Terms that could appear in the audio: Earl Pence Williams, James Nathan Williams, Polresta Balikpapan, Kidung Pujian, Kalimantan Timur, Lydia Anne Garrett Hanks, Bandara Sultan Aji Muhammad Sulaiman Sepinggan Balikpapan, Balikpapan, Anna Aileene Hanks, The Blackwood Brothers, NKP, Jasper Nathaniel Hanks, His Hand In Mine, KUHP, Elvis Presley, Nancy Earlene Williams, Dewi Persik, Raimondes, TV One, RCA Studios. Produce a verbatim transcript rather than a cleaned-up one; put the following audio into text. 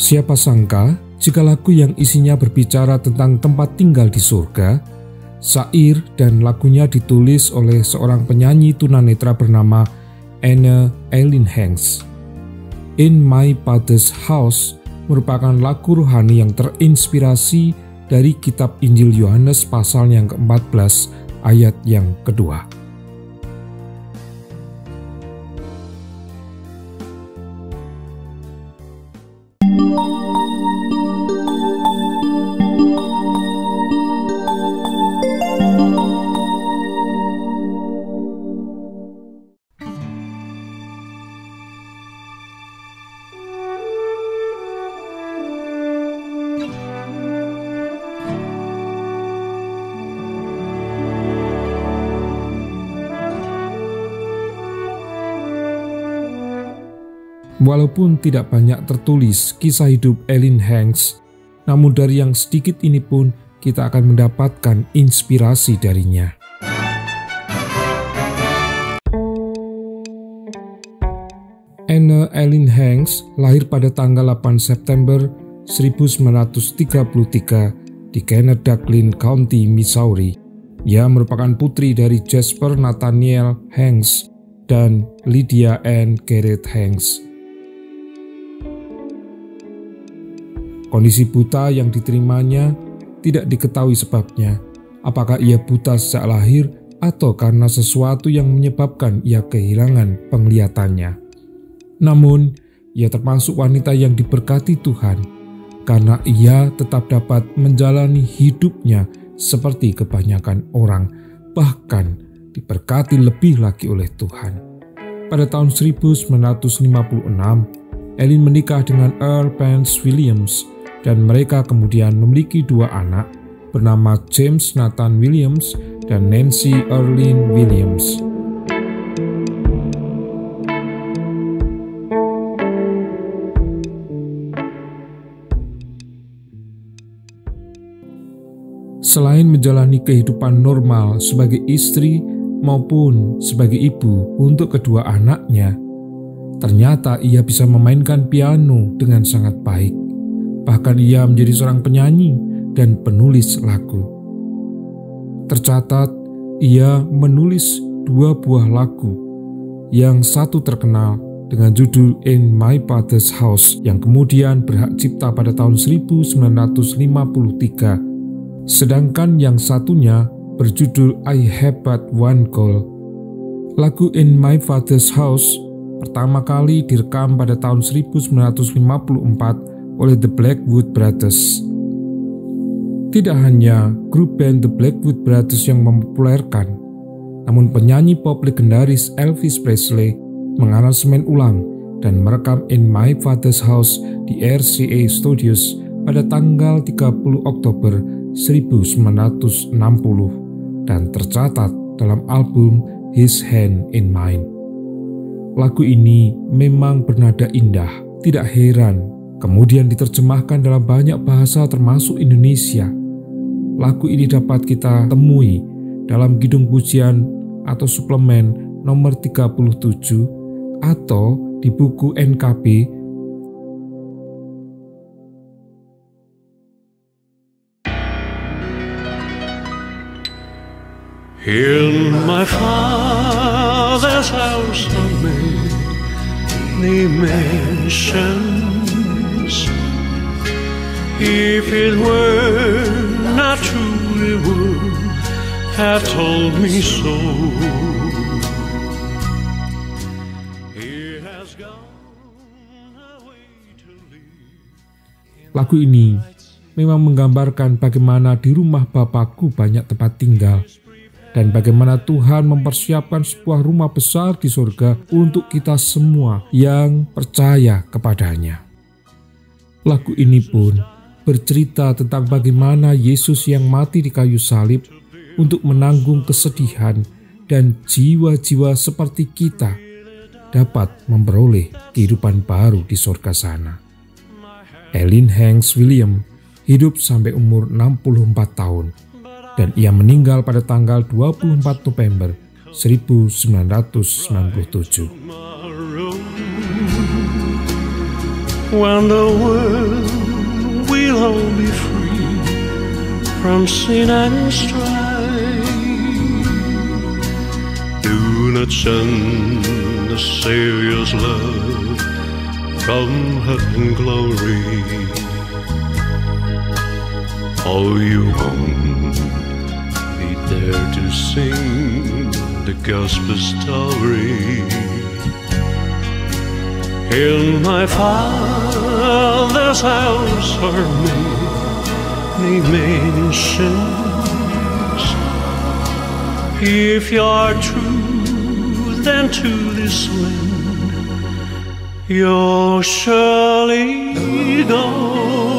Siapa sangka jika lagu yang isinya berbicara tentang tempat tinggal di surga, syair dan lagunya ditulis oleh seorang penyanyi tunanetra bernama Anna Aileene Hanks. In My Father's House merupakan lagu rohani yang terinspirasi dari kitab Injil Yohanes pasal yang keempat belas ayat yang kedua. Walaupun tidak banyak tertulis kisah hidup Aileene Hanks, namun dari yang sedikit ini pun kita akan mendapatkan inspirasi darinya. Anna Aileene Hanks lahir pada tanggal delapan September seribu sembilan ratus tiga puluh tiga di Kennedacklin County, Missouri. Ia merupakan putri dari Jasper Nathaniel Hanks dan Lydia Anne Garrett Hanks. Kondisi buta yang diterimanya tidak diketahui sebabnya, apakah ia buta sejak lahir atau karena sesuatu yang menyebabkan ia kehilangan penglihatannya. Namun, ia termasuk wanita yang diberkati Tuhan karena ia tetap dapat menjalani hidupnya seperti kebanyakan orang, bahkan diberkati lebih lagi oleh Tuhan. Pada tahun seribu sembilan ratus lima puluh enam, Aileene menikah dengan Earl Pence Williams, dan mereka kemudian memiliki dua anak bernama James Nathan Williams dan Nancy Earlene Williams. Selain menjalani kehidupan normal sebagai istri maupun sebagai ibu untuk kedua anaknya, ternyata ia bisa memainkan piano dengan sangat baik. Bahkan ia menjadi seorang penyanyi dan penulis lagu. Tercatat, ia menulis dua buah lagu, yang satu terkenal dengan judul In My Father's House, yang kemudian berhak cipta pada tahun seribu sembilan ratus lima puluh tiga. Sedangkan yang satunya berjudul I Have But One Goal. Lagu In My Father's House pertama kali direkam pada tahun seribu sembilan ratus lima puluh empat oleh The Blackwood Brothers. Tidak hanya grup band The Blackwood Brothers yang mempopulerkan, namun penyanyi pop legendaris Elvis Presley mengaransemen ulang dan merekam In My Father's House di R C A Studios pada tanggal tiga puluh Oktober seribu sembilan ratus enam puluh dan tercatat dalam album His Hand In Mine. Lagu ini memang bernada indah, tidak heran kemudian diterjemahkan dalam banyak bahasa termasuk Indonesia. Lagu ini dapat kita temui dalam Kidung Pujian atau suplemen nomor tiga puluh tujuh atau di buku N K P. In my father's house are many mansions. If it were not true, it would have told me so. It has gone away to leave. Lagu ini memang menggambarkan bagaimana di rumah Bapakku banyak tempat tinggal dan bagaimana Tuhan mempersiapkan sebuah rumah besar di surga untuk kita semua yang percaya kepadanya. Lagu ini pun bercerita tentang bagaimana Yesus yang mati di kayu salib untuk menanggung kesedihan dan jiwa-jiwa seperti kita dapat memperoleh kehidupan baru di surga sana. Aileene Hanks Williams hidup sampai umur enam puluh empat tahun dan ia meninggal pada tanggal dua puluh empat November seribu sembilan ratus sembilan puluh tujuh. when the world will all be free from sin and strife. Do not send the Savior's love from heaven glory. Oh, you won't be there to sing the gospel story. In my Father's house are many mansions. If you are true, then to this land you'll surely go.